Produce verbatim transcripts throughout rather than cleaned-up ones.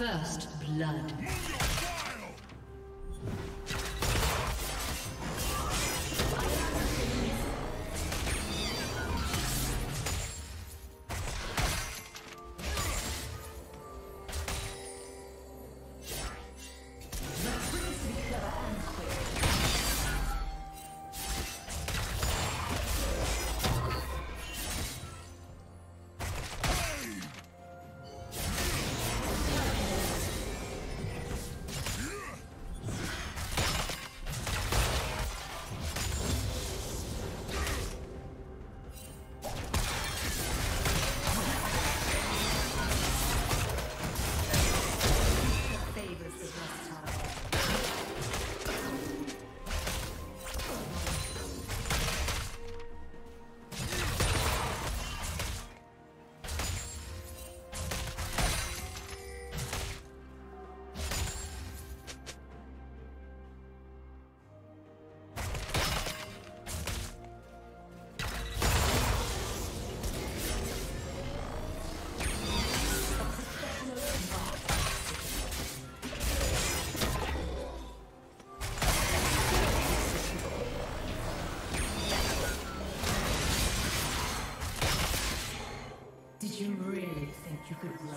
First blood. You really think you could run?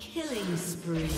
Killing spree.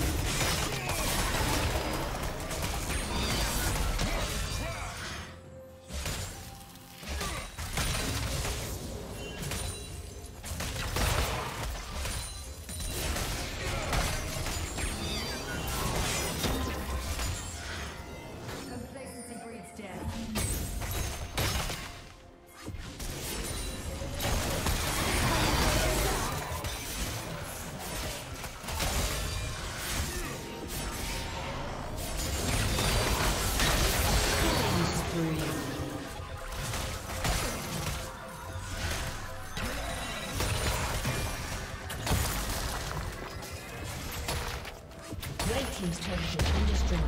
Team's turret has been destroyed.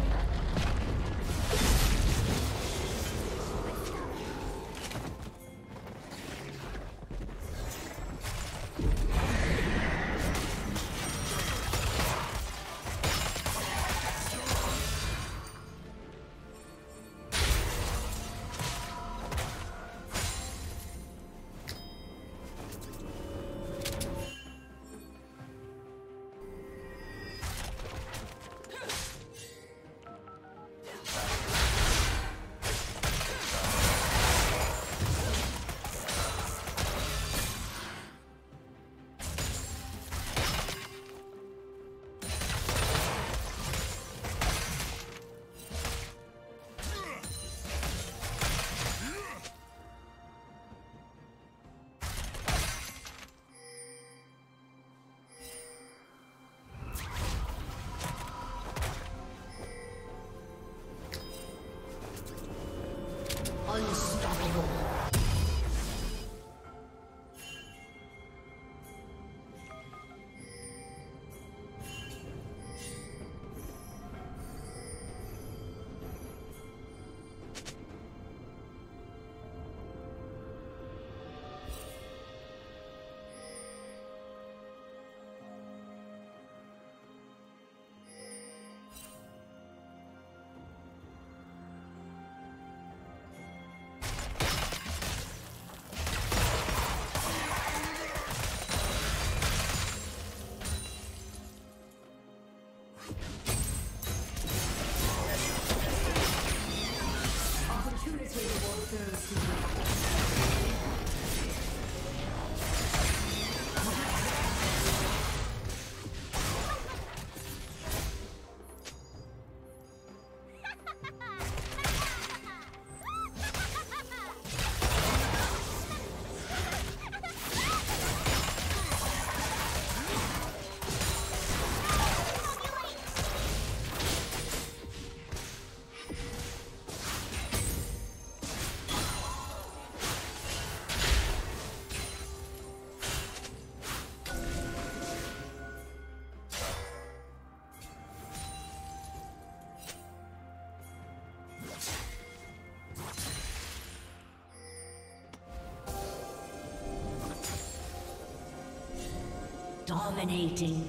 Dominating.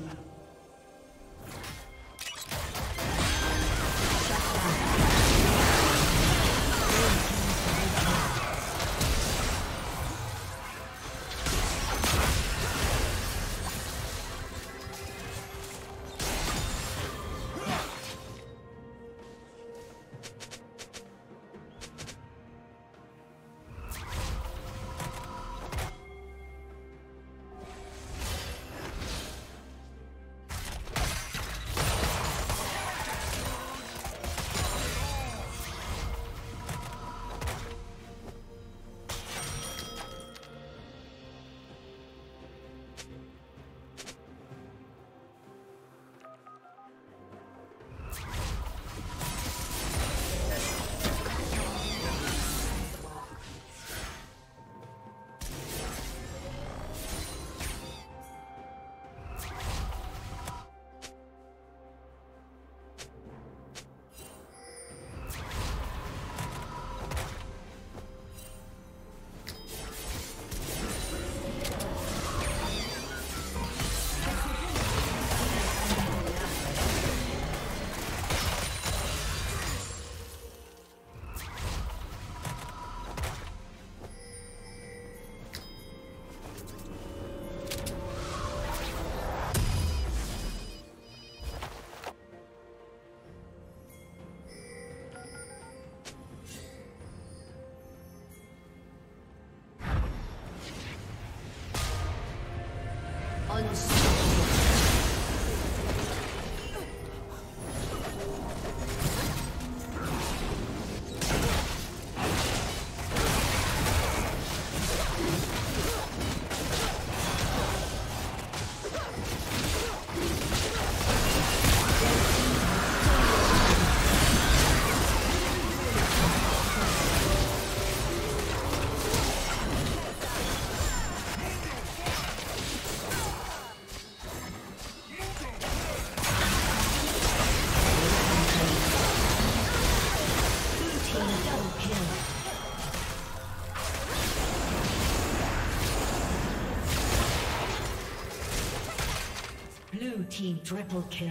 Blue team triple kill.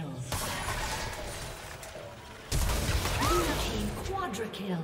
Blue team quadra-kill.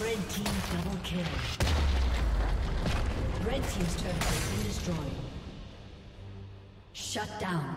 Red team double kill. Red team's turret has been destroyed. Shut down.